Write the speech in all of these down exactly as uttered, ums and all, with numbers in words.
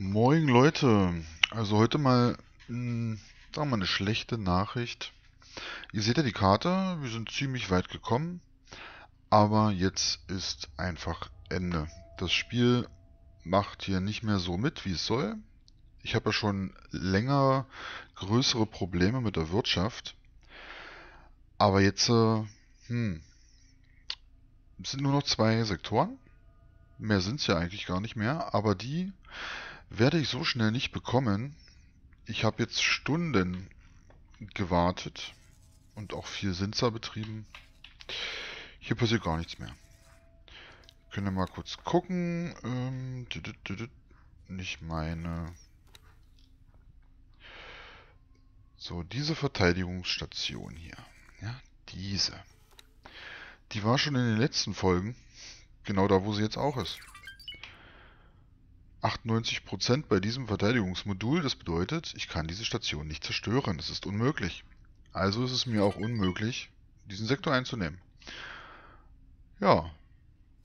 Moin Leute, also heute mal, mh, sagen wir mal eine schlechte Nachricht. Ihr seht ja die Karte, wir sind ziemlich weit gekommen, aber jetzt ist einfach Ende. Das Spiel macht hier nicht mehr so mit, wie es soll. Ich habe ja schon länger größere Probleme mit der Wirtschaft, aber jetzt äh, hm, sind nur noch zwei Sektoren. Mehr sind es ja eigentlich gar nicht mehr, aber die werde ich so schnell nicht bekommen. Ich habe jetzt Stunden gewartet und auch viel Sinzer betrieben. Hier passiert gar nichts mehr. Können wir mal kurz gucken. Ähm, nicht meine. So, diese Verteidigungsstation hier. Ja, diese. Die war schon in den letzten Folgen. Genau da, wo sie jetzt auch ist. achtundneunzig Prozent bei diesem Verteidigungsmodul. Das bedeutet, ich kann diese Station nicht zerstören. Das ist unmöglich. Also ist es mir auch unmöglich, diesen Sektor einzunehmen. Ja.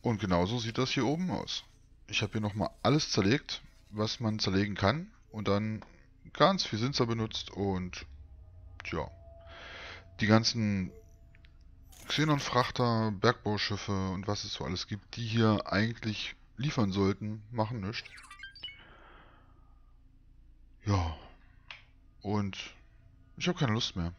Und genauso sieht das hier oben aus. Ich habe hier nochmal alles zerlegt, was man zerlegen kann. Und dann ganz viel Sinzer benutzt. Und tja. Die ganzen Xenonfrachter, Bergbauschiffe und was es so alles gibt, die hier eigentlich liefern sollten, machen nichts. Ja. Und ich habe keine Lust mehr.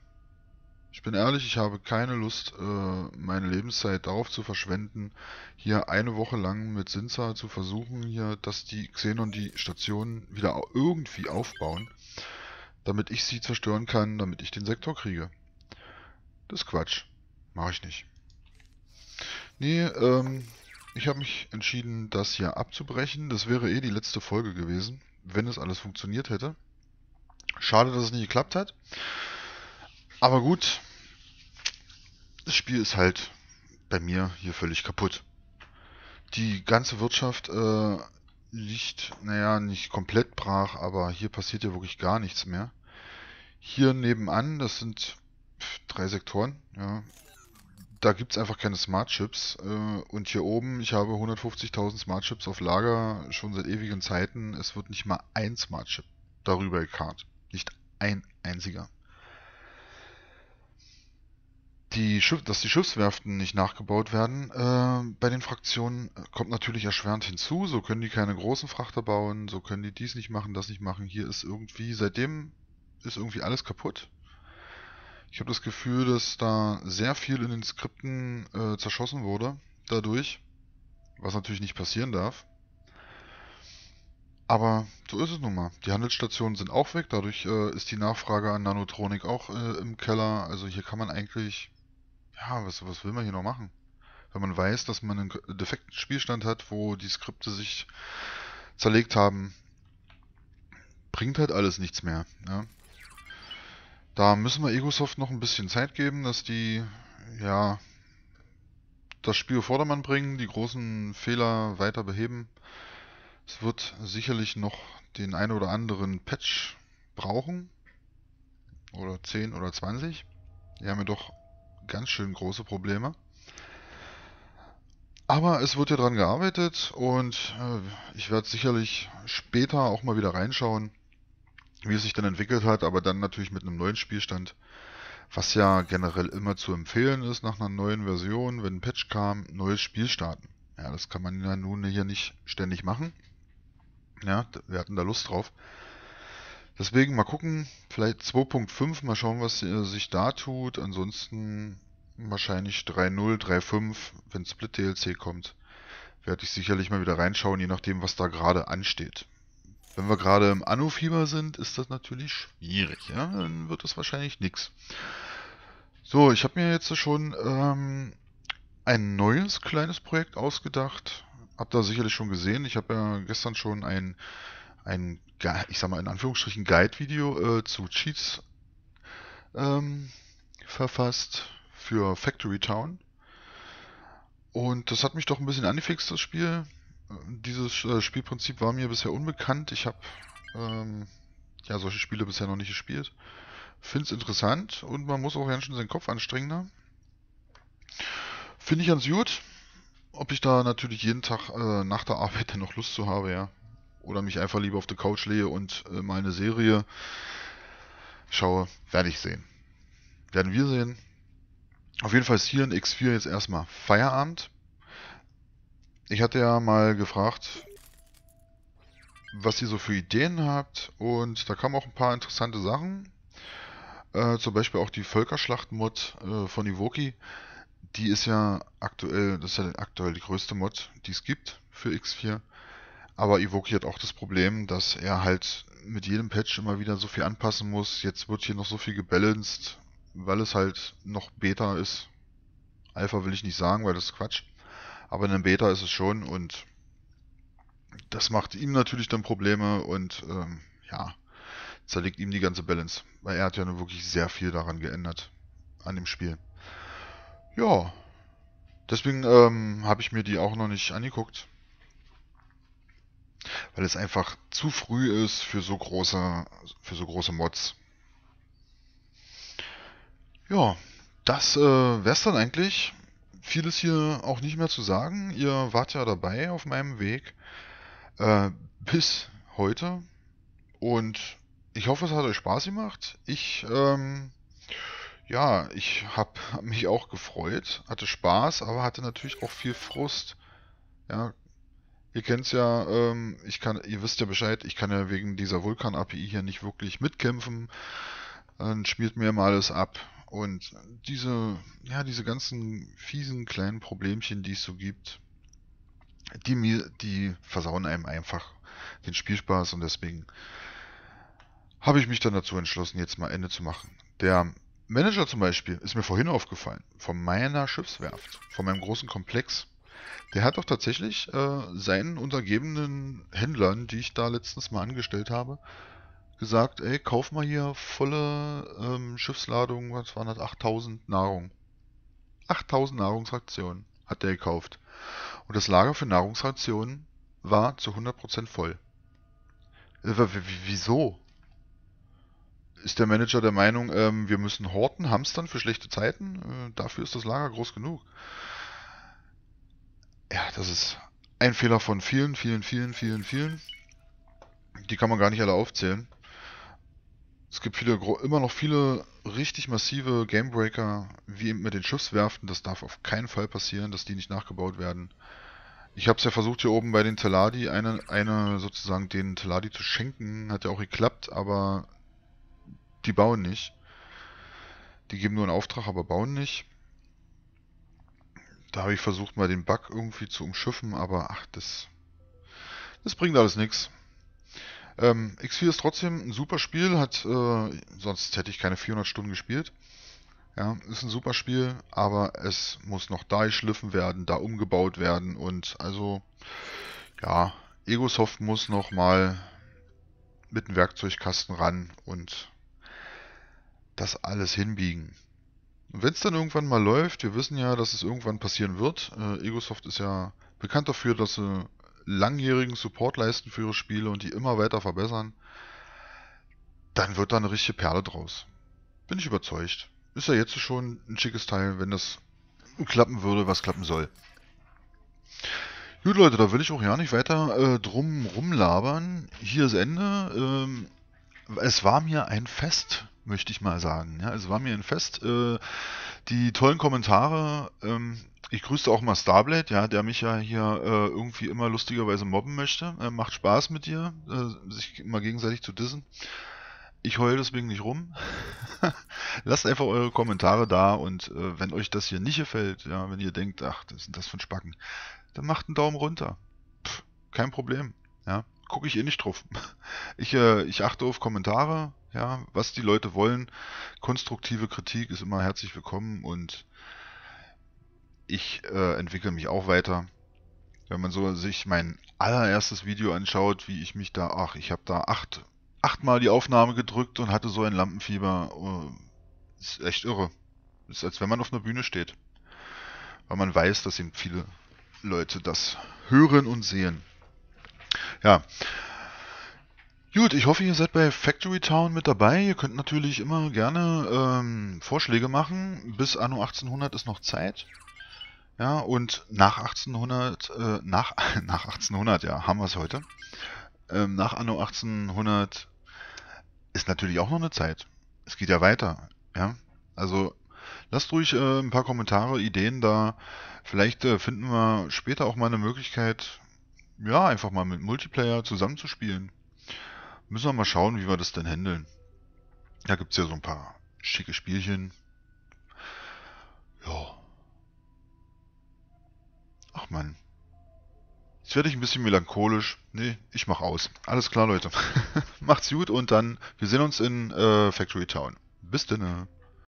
Ich bin ehrlich, ich habe keine Lust, meine Lebenszeit darauf zu verschwenden, hier eine Woche lang mit Sinzer zu versuchen, hier, dass die Xenon die Stationen wieder irgendwie aufbauen, damit ich sie zerstören kann, damit ich den Sektor kriege. Das ist Quatsch. Mache ich nicht. Nee, ähm, ich habe mich entschieden, das hier abzubrechen. Das wäre eh die letzte Folge gewesen, wenn es alles funktioniert hätte. Schade, dass es nicht geklappt hat. Aber gut, das Spiel ist halt bei mir hier völlig kaputt. Die ganze Wirtschaft äh, liegt, naja, nicht komplett brach, aber hier passiert ja wirklich gar nichts mehr. Hier nebenan, das sind drei Sektoren, ja. Da gibt es einfach keine Smart Chips. Und hier oben, ich habe hundertfünfzigtausend Smart Chips auf Lager, schon seit ewigen Zeiten. Es wird nicht mal ein Smart Chip darüber gekarrt. Nicht ein einziger. Die Schiff, dass die Schiffswerften nicht nachgebaut werden, äh, bei den Fraktionen kommt natürlich erschwerend hinzu. So können die keine großen Frachter bauen, so können die dies nicht machen, das nicht machen. Hier ist irgendwie, seitdem ist irgendwie alles kaputt. Ich habe das Gefühl, dass da sehr viel in den Skripten äh, zerschossen wurde dadurch, was natürlich nicht passieren darf. Aber so ist es nun mal. Die Handelsstationen sind auch weg, dadurch äh, ist die Nachfrage an Nanotronik auch äh, im Keller. Also hier kann man eigentlich, ja, was, was will man hier noch machen? Wenn man weiß, dass man einen defekten Spielstand hat, wo die Skripte sich zerlegt haben, bringt halt alles nichts mehr, ja. Da müssen wir Egosoft noch ein bisschen Zeit geben, dass die, ja, das Spiel auf Vordermann bringen, die großen Fehler weiter beheben. Es wird sicherlich noch den einen oder anderen Patch brauchen. Oder zehn oder zwanzig. Die haben ja doch ganz schön große Probleme. Aber es wird ja dran gearbeitet und äh, ich werde sicherlich später auch mal wieder reinschauen, wie es sich dann entwickelt hat, aber dann natürlich mit einem neuen Spielstand, was ja generell immer zu empfehlen ist nach einer neuen Version, wenn ein Patch kam, neues Spiel starten. Ja, das kann man ja nun hier nicht ständig machen. Ja, wir hatten da Lust drauf. Deswegen mal gucken, vielleicht zwei Punkt fünf, mal schauen, was sich da tut. Ansonsten wahrscheinlich drei Punkt null, drei Punkt fünf, wenn Split-D L C kommt, werde ich sicherlich mal wieder reinschauen, je nachdem, was da gerade ansteht. Wenn wir gerade im Anno-Fieber sind, ist das natürlich schwierig, ja? Dann wird das wahrscheinlich nichts. So, ich habe mir jetzt schon ähm, ein neues kleines Projekt ausgedacht. Habt ihr sicherlich schon gesehen. Ich habe ja gestern schon ein, ein, ich sag mal in Anführungsstrichen, Guide-Video äh, zu Cheats ähm, verfasst für Factory Town. Und das hat mich doch ein bisschen angefixt, das Spiel. Dieses äh, Spielprinzip war mir bisher unbekannt. Ich habe ähm, ja solche Spiele bisher noch nicht gespielt. Finde es interessant und man muss auch ganz schön seinen Kopf anstrengen. Ne? Finde ich ganz gut. Ob ich da natürlich jeden Tag äh, nach der Arbeit dann noch Lust zu habe, ja. oder mich einfach lieber auf die Couch lege und äh, meine Serie schaue, werde ich sehen. Werden wir sehen. Auf jeden Fall ist hier in X vier jetzt erstmal Feierabend. Ich hatte ja mal gefragt, was ihr so für Ideen habt, und da kamen auch ein paar interessante Sachen. Äh, zum Beispiel auch die Völkerschlacht-Mod äh, von Iwoki. Die ist ja aktuell, das ist ja aktuell die größte Mod, die es gibt für X vier. Aber Iwoki hat auch das Problem, dass er halt mit jedem Patch immer wieder so viel anpassen muss. Jetzt wird hier noch so viel gebalanced, weil es halt noch Beta ist. Alpha will ich nicht sagen, weil das ist Quatsch. Aber in einem Beta ist es schon, und das macht ihm natürlich dann Probleme und ähm, ja, zerlegt ihm die ganze Balance. Weil er hat ja nun wirklich sehr viel daran geändert, an dem Spiel. Ja, deswegen ähm, habe ich mir die auch noch nicht angeguckt. Weil es einfach zu früh ist für so große, für so große Mods. Ja, das äh, wäre es dann eigentlich. Vieles hier auch nicht mehr zu sagen. Ihr wart ja dabei auf meinem Weg äh, bis heute. Und ich hoffe, es hat euch Spaß gemacht. Ich, ähm, ja, ich habe mich auch gefreut, hatte Spaß, aber hatte natürlich auch viel Frust. Ja, ihr kennt's ja, ähm, ich kann, ihr wisst ja Bescheid, ich kann ja wegen dieser Vulkan-A P I hier nicht wirklich mitkämpfen. Dann spielt mir mal alles ab. Und diese, ja, diese ganzen fiesen kleinen Problemchen, die es so gibt, die, die versauen einem einfach den Spielspaß, und deswegen habe ich mich dann dazu entschlossen, jetzt mal Ende zu machen. Der Manager zum Beispiel ist mir vorhin aufgefallen, von meiner Schiffswerft, von meinem großen Komplex. Der hat doch tatsächlich äh, seinen untergebenen Händlern, die ich da letztens mal angestellt habe, gesagt, ey, kauf mal hier volle ähm, Schiffsladung, was waren das, achttausend Nahrung. achttausend Nahrungsrationen hat der gekauft. Und das Lager für Nahrungsrationen war zu hundert Prozent voll. Äh, wieso? Ist der Manager der Meinung, ähm, wir müssen horten, hamstern für schlechte Zeiten? Äh, dafür ist das Lager groß genug. Ja, das ist ein Fehler von vielen, vielen, vielen, vielen, vielen. Die kann man gar nicht alle aufzählen. Es gibt viele, immer noch viele richtig massive Gamebreaker, wie eben mit den Schiffswerften. Das darf auf keinen Fall passieren, dass die nicht nachgebaut werden. Ich habe es ja versucht, hier oben bei den Teladi, eine, eine sozusagen den Teladi zu schenken. Hat ja auch geklappt, aber die bauen nicht. Die geben nur einen Auftrag, aber bauen nicht. Da habe ich versucht, mal den Bug irgendwie zu umschiffen, aber ach, das, das bringt alles nichts. Ähm, X vier ist trotzdem ein super Spiel, hat, äh, sonst hätte ich keine vierhundert Stunden gespielt. Ja, ist ein super Spiel, aber es muss noch da geschliffen werden, da umgebaut werden, und also, ja, Egosoft muss nochmal mit dem Werkzeugkasten ran und das alles hinbiegen. Und wenn es dann irgendwann mal läuft, wir wissen ja, dass es irgendwann passieren wird. Äh, Egosoft ist ja bekannt dafür, dass sie langjährigen Support leisten für ihre Spiele und die immer weiter verbessern, dann wird da eine richtige Perle draus. Bin ich überzeugt. Ist ja jetzt schon ein schickes Teil, wenn das klappen würde, was klappen soll. Gut Leute, da will ich auch ja nicht weiter äh, drum rumlabern. Hier ist Ende. Ähm, es war mir ein Fest, möchte ich mal sagen. Ja, es war mir ein Fest. Äh, die tollen Kommentare. Ähm, Ich grüße auch mal Starblade, ja, der mich ja hier äh, irgendwie immer lustigerweise mobben möchte. Äh, macht Spaß mit dir, äh, sich immer gegenseitig zu dissen. Ich heule deswegen nicht rum. Lasst einfach eure Kommentare da, und äh, wenn euch das hier nicht gefällt, ja, wenn ihr denkt, ach, das sind das für ein Spacken, dann macht einen Daumen runter. Pff, kein Problem, ja. Gucke ich eh nicht drauf. Ich, äh, ich achte auf Kommentare, ja, was die Leute wollen. Konstruktive Kritik ist immer herzlich willkommen, und ich äh, entwickle mich auch weiter. Wenn man so sich mein allererstes Video anschaut, wie ich mich da, ach, ich habe da acht, achtmal die Aufnahme gedrückt und hatte so ein Lampenfieber. Oh, ist echt irre. Ist, als wenn man auf einer Bühne steht. Weil man weiß, dass eben viele Leute das hören und sehen. Ja. Gut, ich hoffe, ihr seid bei Factory Town mit dabei. Ihr könnt natürlich immer gerne ähm, Vorschläge machen. Bis Anno achtzehnhundert ist noch Zeit. Ja, und nach achtzehnhundert, äh, nach, nach achtzehnhundert, ja, haben wir es heute. ähm, nach Anno achtzehnhundert ist natürlich auch noch eine Zeit. Es geht ja weiter. Ja? Also lasst ruhig äh, ein paar Kommentare, Ideen da. Vielleicht äh, finden wir später auch mal eine Möglichkeit, ja, einfach mal mit Multiplayer zusammenzuspielen. Müssen wir mal schauen, wie wir das denn handeln. Da gibt es ja so ein paar schicke Spielchen. Ja. Ach man. Jetzt werde ich ein bisschen melancholisch. Nee, ich mach aus. Alles klar, Leute. Macht's gut und dann, wir sehen uns in äh, Factory Town. Bis dann.